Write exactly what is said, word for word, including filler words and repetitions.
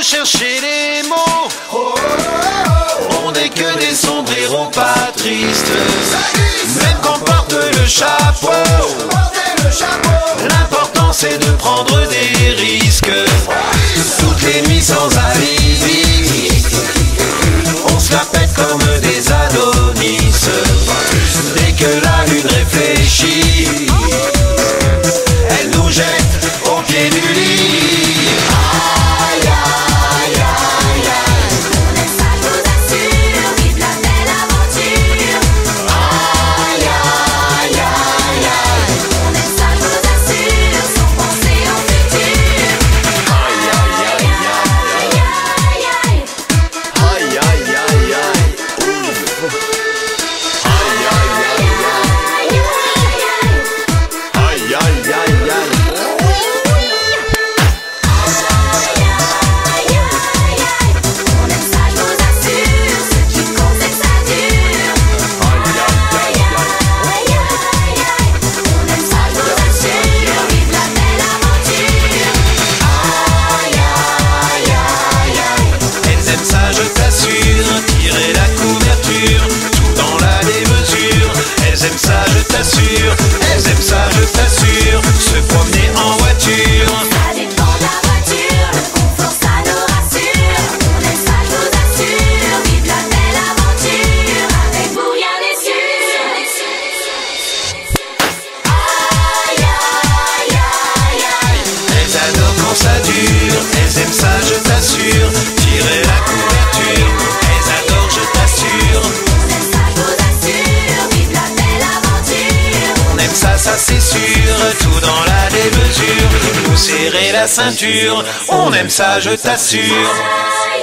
Chercher les mots, oh, oh, oh. On n'est que des sombres héros pas tristes. Même qu'on porte le chapeau, l'important c'est de prendre des risques. Toutes les nuits sans alibi, on se la pète comme des Adonis. Dès que la lune réfléchit, elle nous jette au pied du lit. Elles aiment ça, je t'assure, se promener en voiture. Ça dépend de la voiture, le confort ça nous rassure. On aime ça, je vous assure, vive la belle aventure. Avec vous rien n'est sûr. Aïe, aïe, aïe, aïe. Elles adorent quand ça dure, elles aiment ça, je t'assure. Tirez la couverture, elles adorent, je t'assure. Ça, ça c'est sûr, tout dans la démesure, vous serrez la ceinture, on aime ça, je t'assure.